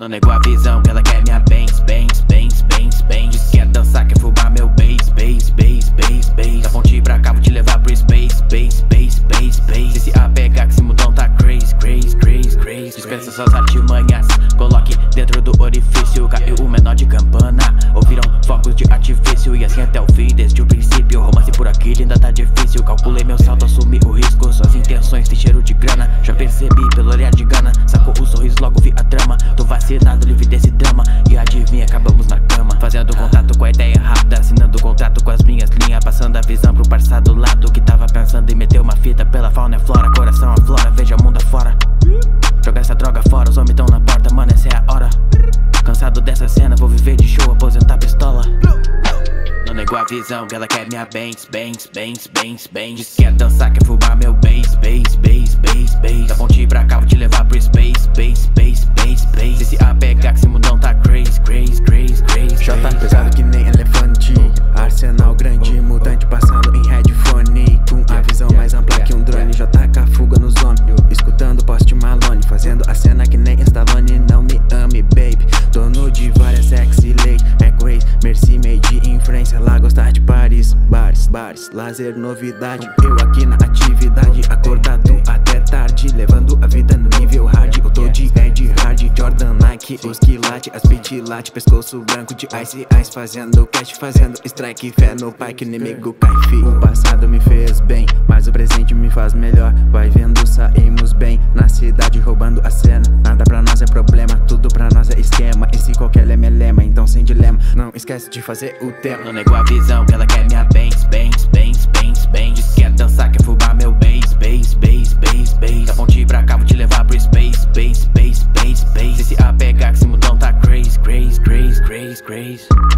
Não negou a visão, ela quer minha Benz, Benz, Benz, Benz, Benz. Disse que quer dançar, quer fumar meu bass, bass, bass, bass, bass. Da ponte pra cá vou te levar pro space, bass, bass, bass, bass. Se apegar que esse mundão tá crazy, crazy, crazy, crazy. Dispensa suas artimanhas, coloque dentro do orifício. Caiu o menor de campana, ouviram fogos de artifício. E assim até o fim, desde o princípio. Romance por aqui ainda tá difícil. Calculei meu salto, assumi o risco. Suas intenções tem cheiro de grana, já percebi pelo olhar de gana. Sacou o sorriso, logo vi a trama. Tô vacinado, livre desse drama. E adivinha, acabamos na cama. Fazendo contato com a ideia rápida, assinando contrato com as minhas linhas. Passando a visão pro parça do lado que tava pensando em meter uma fita. Pela fauna e flora, coração aflora, veja o mundo afora. Jogar essa droga fora, os homens tão na porta, mano, essa é a hora. Cansado dessa cena, vou viver de show, aposentar pistola. Não negou a visão, ela quer minha Benz, Benz, Benz, Benz, Benz. Disse que quer dançar, quer fumar meu bass, bass, bass, bass, bass. Da ponte pra cá vou te levar pro space, bass, bass, bass, bass. Se apegar que esse mundão tá crazy, crazy, crazy, crazy. Jota pesado que nem elefante, arsenal grande, mutante passando em headphone. Com a visão mais ampla que um drone, JK fuga nos homens, escutando Post Malone, fazendo a cena que nem Stallone. Não me ame, baby, dono de várias sexy lady, é crazy, merci, made in France. Lá gostar de Paris, bares, bares, lazer, novidade. Eu aqui na atividade, acordado até tarde, levando a vida no nível hard. Eu tô de Ed Hard, Jordan, Nike, os quilate, as pitilate, pescoço branco de ice, ice. Fazendo cash, fazendo strike, fé no pai que inimigo cai, fi. O passado me fez bem, mas o presente me faz melhor. Vai vendo, saímos bem, na cidade roubando a cena. Nada pra nós é problema, tudo pra nós é esquema. E se qualquer lema é lema, então sem dilema, não esquece de fazer o tema. Não negou a visão, ela quer minha Benz, Benz, Benz, Benz, Benz. Disse que quer dançar, quer fumar meu bass, bass, bass, bass, bass. Da ponte pra cá vou te levar pro space, bass, bass, bass, bass. Se apegar que esse mundão tá crazy, crazy, crazy, crazy, crazy.